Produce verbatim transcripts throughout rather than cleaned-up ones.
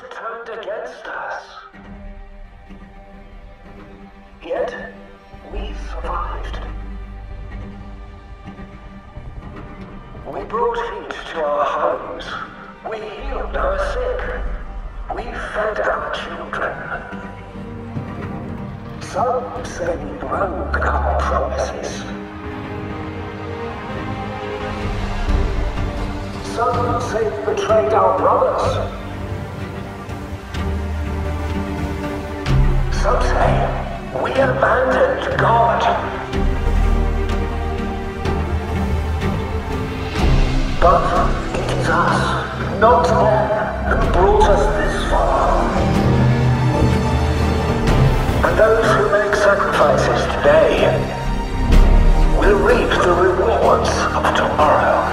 was turned against us. Yet, we survived. We brought heat to our homes. We healed our sick. We fed our children. Some say we broke our promises. Some say we betrayed our brothers. Some say we abandoned God. But it is us, not them, who brought us this far. And those who make sacrifices today will reap the rewards of tomorrow.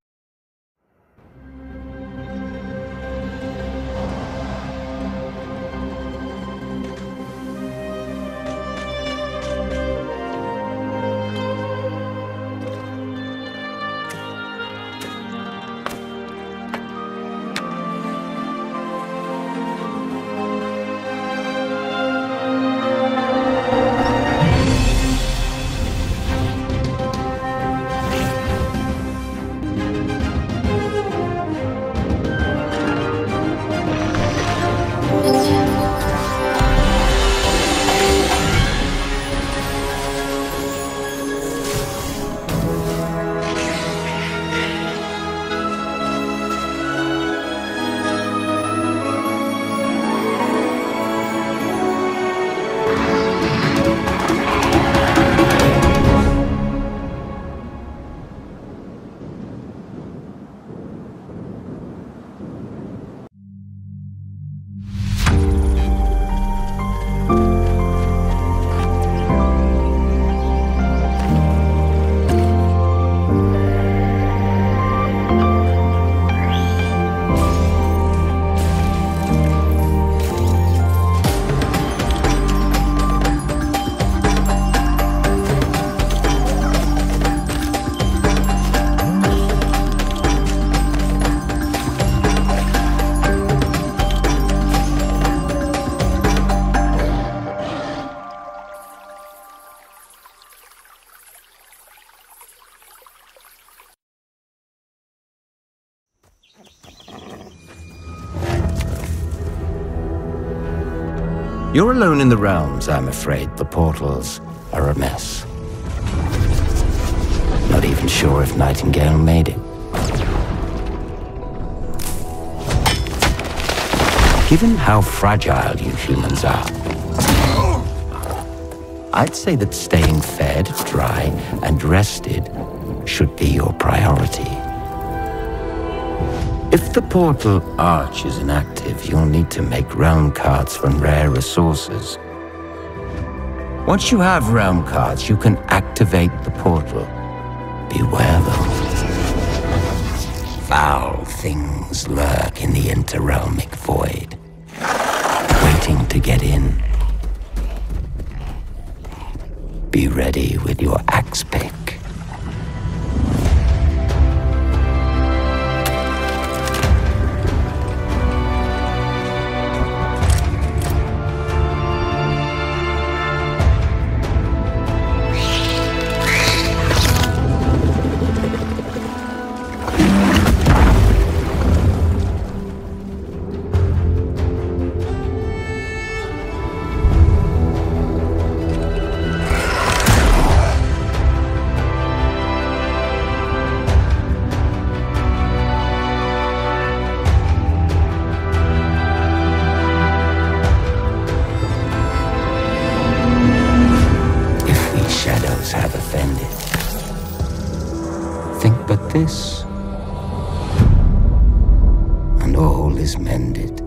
You're alone in the realms, I'm afraid. The portals are a mess. Not even sure if Nightingale made it. Given how fragile you humans are, I'd say that staying fed, dry, and rested should be your priority. If the portal arch is inactive, you'll need to make realm cards from rare resources. Once you have realm cards, you can activate the portal. Beware though. Foul things lurk in the interrealmic void, waiting to get in. Be ready with your axe pick. Think but this, and all is mended.